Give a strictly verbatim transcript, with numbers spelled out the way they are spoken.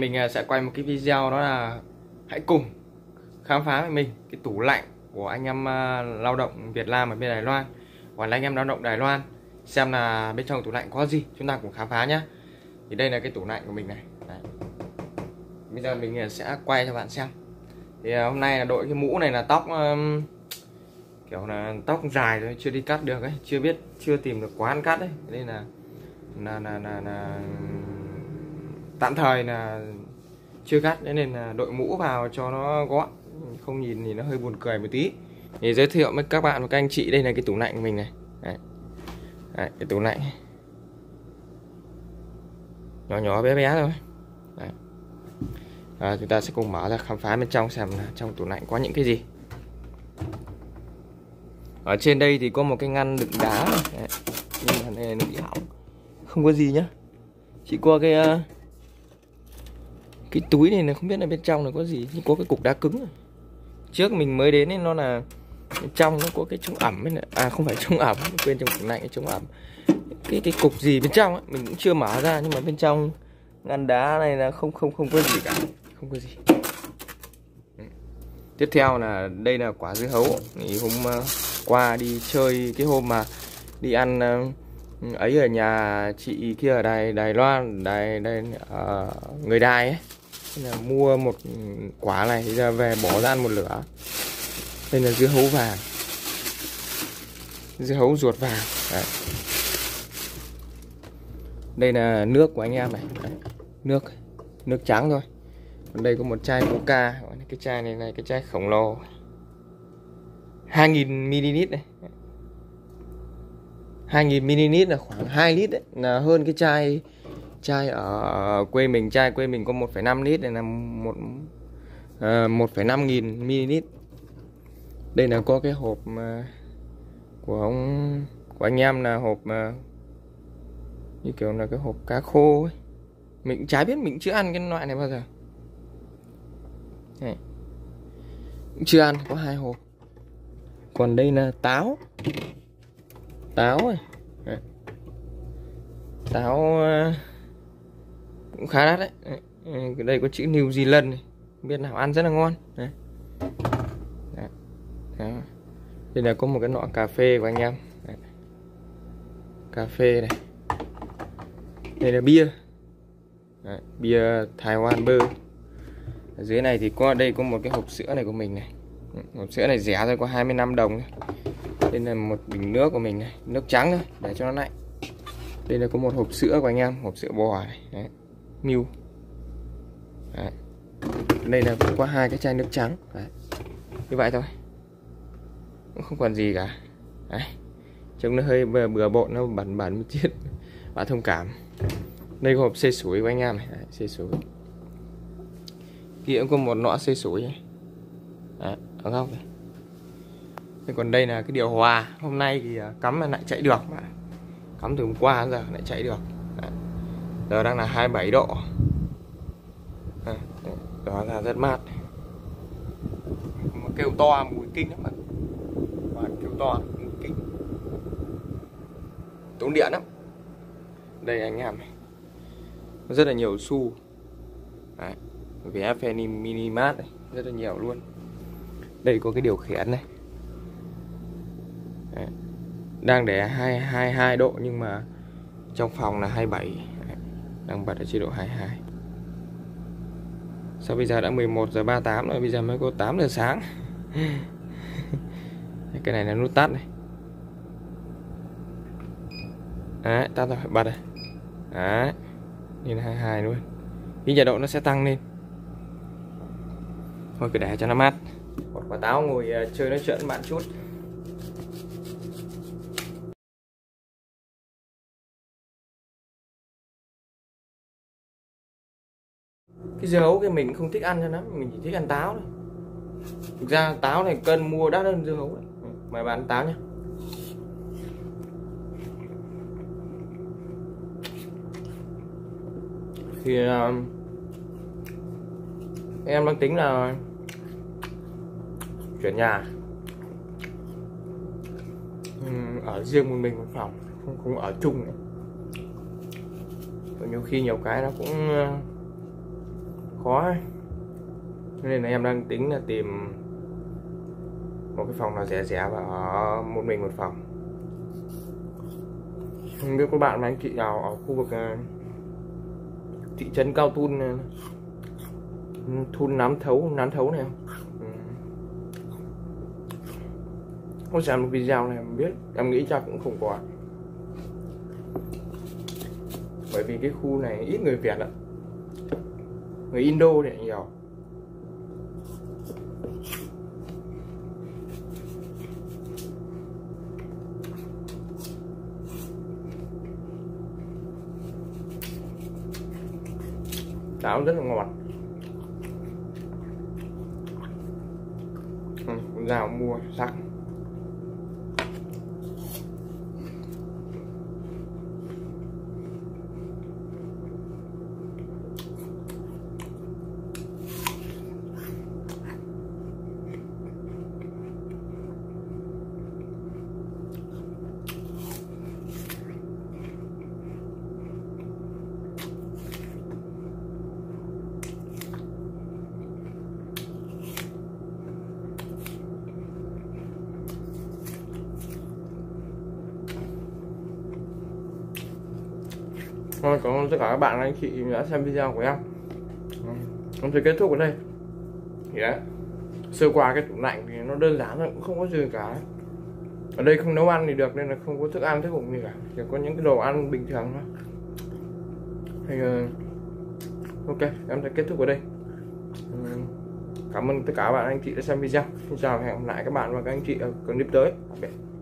nay mình sẽ quay một cái video, đó là hãy cùng khám phá với mình cái tủ lạnh của anh em lao động Việt Nam ở bên Đài Loan, hoặc là anh em lao động Đài Loan, xem là bên trong tủ lạnh có gì, chúng ta cùng khám phá nhé. Thì đây là cái tủ lạnh của mình này. Đấy. Bây giờ mình sẽ quay cho bạn xem. Thì hôm nay là đội cái mũ này là tóc um, kiểu là tóc dài rồi chưa đi cắt được ấy, chưa biết chưa tìm được quán cắt ấy, nên là là là là, là... tạm thời là chưa cắt, nên là đội mũ vào cho nó gọn, không nhìn thì nó hơi buồn cười một tí. Thì giới thiệu với các bạn và các anh chị, đây là cái tủ lạnh của mình này. Đấy. Đấy, cái tủ lạnh nhỏ nhỏ bé bé thôi. Đấy. À, chúng ta sẽ cùng mở ra khám phá bên trong xem là trong tủ lạnh có những cái gì. Ở trên đây thì có một cái ngăn đựng đá này. Đấy. Nhưng mà này nó bị hỏng, không có gì nhá, chỉ có cái uh, cái túi này, là không biết là bên trong là có gì, nhưng có cái cục đá cứng này. Trước mình mới đến nên nó là bên trong nó có cái chống ẩm ấy này. À không phải chống ẩm, quên, trong tủ lạnh cái chống ẩm, cái cái cục gì bên trong ấy mình cũng chưa mở ra, nhưng mà bên trong ngăn đá này là không không không có gì cả, không có gì. Ừ. Tiếp theo là đây là quả dưa hấu. Thì hôm uh, qua đi chơi, cái hôm mà đi ăn uh, ấy ở nhà chị kia ở Đài Đài Loan, Đài, Đài uh, người Đài ấy, là mua một quả này ra về bỏ ra ăn một lửa. Đây là dưa hấu vàng, dưa hấu ruột vàng. Đấy. Đây là nước của anh em này. Đấy. Nước nước trắng thôi. Còn đây có một chai Coca, cái chai này này cái chai khổng lồ hai nghìn mi li lít này, hai nghìn mi li lít là khoảng hai lít đấy, là hơn cái chai chai ở quê mình, chai quê mình có một phẩy năm lít này, là một một phẩy năm nghìn mi li lít. Đây là có cái hộp của ông của anh em, là hộp như kiểu là cái hộp cá khô ấy. Mình cũng chả biết, mình chưa ăn cái loại này bao giờ. Này. Chưa ăn, có hai hộp. Còn đây là táo. Táo này. Này. Táo uh, cũng khá đắt đấy. Này. Đây có chữ New Zealand này. Không biết nào, ăn rất là ngon. Này. Này. Này. Đây là có một cái nọ cà phê của anh em. Này. Cà phê này. Đây là bia. Đấy, bia Thái Hoan bơ. Ở dưới này thì có, đây có một cái hộp sữa này của mình này. Hộp sữa này rẻ thôi, có hai mươi lăm đồng này. Đây là một bình nước của mình này, nước trắng thôi, để cho nó lạnh. Đây là có một hộp sữa của anh em, hộp sữa bò này. Đấy, Miu. Đấy. Đây là cũng có hai cái chai nước trắng. Đấy. Như vậy thôi, cũng không còn gì cả. Đấy. Trông nó hơi bừa, bừa bộn, nó bẩn bẩn một chút, bạn thông cảm. Đây có hộp xê sủi của anh em này. Đấy, xê sủi. Kia cũng có một nọ xê sủi này. Đấy, ở góc này. Thế còn đây là cái điều hòa. Hôm nay thì cắm lại chạy được. Cắm từ hôm qua giờ lại chạy được. Đấy. Giờ đang là hai mươi bảy độ. Đấy, đó là rất mát. Mà kêu to mùi kinh lắm. Mà kêu to mùi kinh, tốn điện lắm. Đây anh em này, rất là nhiều xu. Đấy, vé Fanny Mini Mart này, rất là nhiều luôn. Đây có cái điều khiển này. Đấy. Đang để hai mươi hai độ nhưng mà trong phòng là hai mươi bảy. Đấy. Đang bật ở chế độ hai mươi hai. Sao bây giờ đã mười một giờ ba mươi tám rồi, bây giờ mới có tám giờ sáng. Cái này là nút tắt này. Đấy, tắt rồi, bật rồi. Đấy, nhìn hai mươi hai luôn. Cái nhiệt độ nó sẽ tăng lên. Thôi cứ để cho nó mát. Một quả táo ngồi chơi nói chuyện với bạn chút. Cái dưa hấu cái mình không thích ăn cho lắm, mình chỉ thích ăn táo thôi. Thực ra táo này cân mua đắt hơn dưa hấu đấy. Mời bạn ăn táo nhé. Thì uh, em đang tính là chuyển nhà, uhm, ở riêng một mình một phòng, không, không ở chung nữa. Còn nhiều khi nhiều cái nó cũng uh, khó, nên là em đang tính là tìm một cái phòng nào rẻ rẻ và ở một mình một phòng. Không biết các bạn và anh chị nào ở khu vực thị trấn Cao Thun, thôn Nám Thấu, Nám Thấu này không? Có xem một video này em biết, em nghĩ chắc cũng không có, bởi vì cái khu này ít người Việt ạ, người Indo này nhiều. Táo rất là ngọt. Ừ, rau mua sắc. Cảm ơn tất cả các bạn anh chị đã xem video của em. Em sẽ kết thúc ở đây. Thì đấy, sơ qua cái tủ lạnh thì nó đơn giản, nó cũng không có gì cả. Ở đây không nấu ăn thì được nên là không có thức ăn thức uống gì cả, chỉ có những cái đồ ăn bình thường thôi. Thì ok, em sẽ kết thúc ở đây. Cảm ơn tất cả các bạn anh chị đã xem video. Xin chào và hẹn gặp lại các bạn và các anh chị ở clip tới.